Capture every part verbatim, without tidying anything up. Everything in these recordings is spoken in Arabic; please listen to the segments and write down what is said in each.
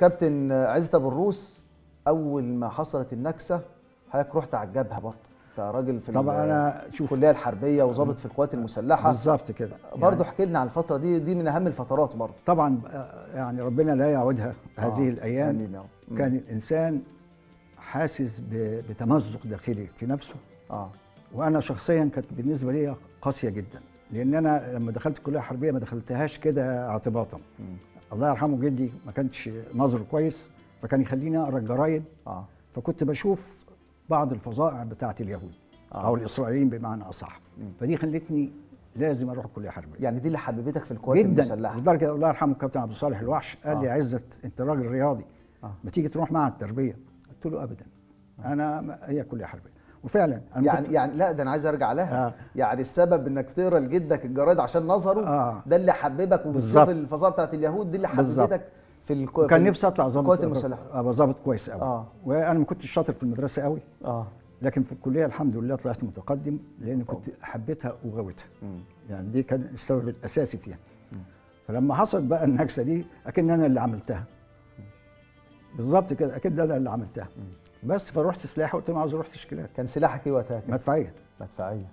كابتن عزت أبو الروس، اول ما حصلت النكسه حضرتك رحت على الجبهه برضه، انت راجل في طبعا انا شوف الكليه الحربيه وظابط في القوات المسلحه بالظبط كده برضه، يعني احكي لنا عن الفتره دي، دي من اهم الفترات برضه طبعا، يعني ربنا لا يعودها هذه آه الايام. امين يا رب. كان الانسان حاسس بتمزق داخلي في نفسه. اه وانا شخصيا كانت بالنسبه لي قاسيه جدا، لان انا لما دخلت الكليه الحربيه ما دخلتهاش كده اعتباطا. الله يرحمه جدي ما كانش نظره كويس، فكان يخليني اقرا الجرايد. اه فكنت بشوف بعض الفظائع بتاعه اليهود آه. او الاسرائيليين بمعنى اصح. م. فدي خلتني لازم اروح الكليه الحربيه، يعني دي اللي حببتك في القوات المسلحه جدا، لدرجه الله يرحمه الكابتن عبد الصالح الوحش قال آه. لي عزت انت راجل رياضي، آه. ما تيجي تروح معهد التربيه؟ قلت له ابدا، آه. انا هي الكليه الحربيه. وفعلا يعني كنت... يعني لا ده انا عايز ارجع لها. آه. يعني السبب انك تقرا لجدك الجرايد عشان نظره آه. ده اللي حببك، وبتشوف الفظائع بتاعه اليهود دي اللي حببتك في الكو... كان نفسي اطلع ظابط المسلحه، ابقى ظابط كويس قوي. آه. وانا ما كنتش شاطر في المدرسه قوي، اه لكن في الكليه الحمد لله طلعت متقدم، لان كنت حبيتها وغاوتها. يعني دي كان السبب الاساسي فيها. م. فلما حصلت بقى النكسه دي اكن انا اللي عملتها بالظبط كده، اكيد انا اللي عملتها. م. بس فروحت سلاحي، قلت له عاوز اروح تشكيلات. كان سلاحك ايه وقتها؟ مدفعيه. مدفعيه.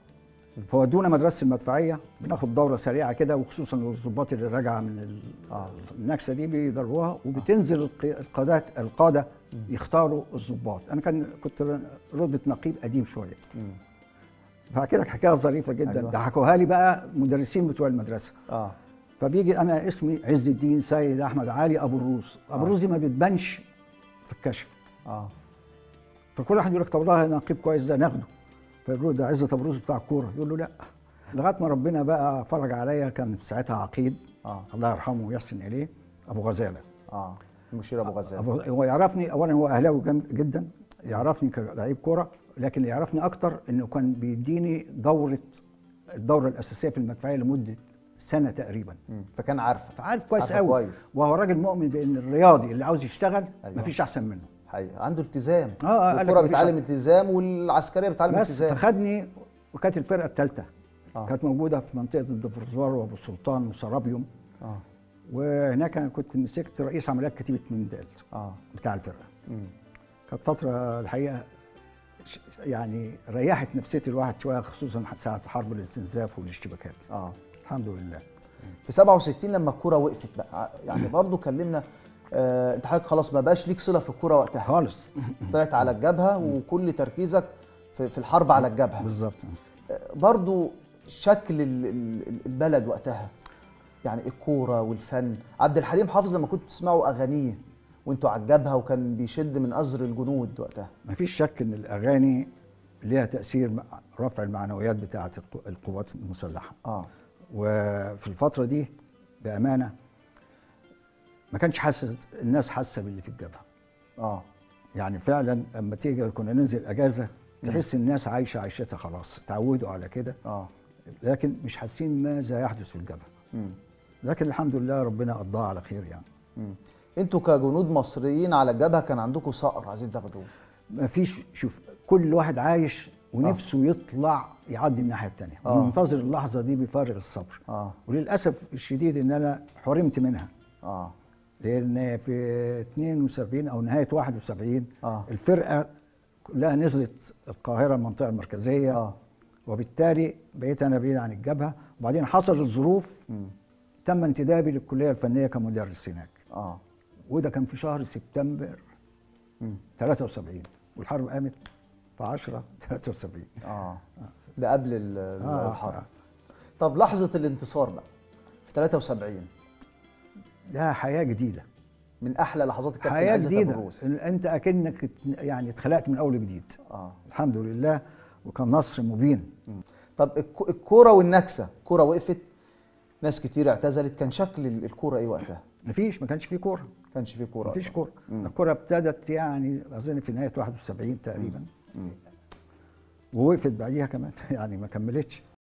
فودونا مدرسه المدفعيه، بناخد دوره سريعه كده، وخصوصا الضباط اللي راجعه من النكسه دي بيدروها، وبتنزل القادات القاده يختاروا الضباط. انا كان كنت رتبه نقيب قديم شويه. فاحكي لك حكايه ظريفه جدا ضحكوها لي بقى مدرسين بتوع المدرسه. اه فبيجي انا اسمي عز الدين سيد احمد علي ابو الروس، ابو الروس دي ما بتبانش في الكشف. اه فكل واحد يقول لك طب والله نقيب كويس ده ناخده، فيقولوا ده عزت أبو الروس بتاع الكوره، يقول له لا. لغايه ما ربنا بقى فرج عليا، كان ساعتها عقيد آه. الله يرحمه ويحسن اليه ابو غزاله. اه المشير ابو غزاله. أبو... هو يعرفني، اولا هو اهلاوي جدا، يعرفني كلاعب كوره، لكن اللي يعرفني اكتر انه كان بيديني دوره الدوره الاساسيه في المدفعيه لمده سنه تقريبا. مم. فكان عارفه فعارف كويس قوي، وهو راجل مؤمن بان الرياضي اللي عاوز يشتغل أيوة. مفيش احسن منه حقيقة، عنده التزام. اه الكرة بتعلم التزام والعسكريه بتعلم التزام. بس فخدني، وكانت الفرقه الثالثه آه. كانت موجوده في منطقه الدفرزوار وابو السلطان وسرابيوم. اه وهناك انا كنت مسكت رئيس عمليات كتيبه مندال اه بتاع الفرقه. امم كانت فتره الحقيقه يعني ريحت نفسيه الواحد شويه، خصوصا ساعه حرب الاستنزاف والاشتباكات. اه الحمد لله. في سبعة وستين لما الكوره وقفت بقى، يعني برضه كلمنا آه، انت حضرتك خلاص ما بقاش ليك صله في الكوره وقتها خالص، طلعت على الجبهه وكل تركيزك في, في الحرب على الجبهه بالظبط. آه، برضو شكل البلد وقتها، يعني الكوره والفن، عبد الحليم حافظ لما كنتوا تسمعوا اغانيه وانتوا على الجبهه وكان بيشد من ازر الجنود وقتها، مفيش شك ان الاغاني ليها تاثير رفع المعنويات بتاعه القوات المسلحه. اه وفي الفتره دي بامانه ما كانش حاسس الناس حاسه باللي في الجبهه. اه يعني فعلا لما تيجي كنا ننزل اجازه تحس الناس عايشه عيشتها خلاص، اتعودوا على كده. اه لكن مش حاسين ماذا يحدث في الجبهه. امم لكن الحمد لله ربنا قضاها على خير يعني. امم انتوا كجنود مصريين على الجبهه كان عندكم صقر عايزين تاخدوه؟ مفيش، شوف كل واحد عايش ونفسه آه. يطلع يعدي الناحيه الثانيه، آه. منتظر اللحظه دي بفارغ الصبر. اه وللاسف الشديد ان انا حرمت منها. اه لأن في اثنين وسبعين أو نهاية واحد وسبعين آه. الفرقة كلها نزلت القاهرة المنطقة المركزية، آه. وبالتالي بقيت أنا بعيد عن الجبهة، وبعدين حصلت الظروف م. تم انتدابي للكلية الفنية كمدرس هناك. آه. وده كان في شهر سبتمبر م. ثلاثة وسبعين، والحرب قامت في عشرة ثلاثة وسبعين. آه. ده قبل آه. الحرب. طب لحظة الانتصار بقى في ثلاثة وسبعين ده حياه جديده، من احلى لحظات الكابتن عزت أبو الروس، حياه جديده، انت اكنك يعني اتخلقت من اول وجديد. اه الحمد لله، وكان نصر مبين. مم. طب الكوره والنكسه، الكوره وقفت، ناس كتير اعتزلت، كان شكل الكوره ايه وقتها؟ مفيش، ما كانش فيه كوره، ما كانش فيه كوره، مفيش كوره. الكوره ابتدت يعني اظن في نهايه واحد وسبعين تقريبا. مم. مم. ووقفت بعديها كمان يعني ما كملتش.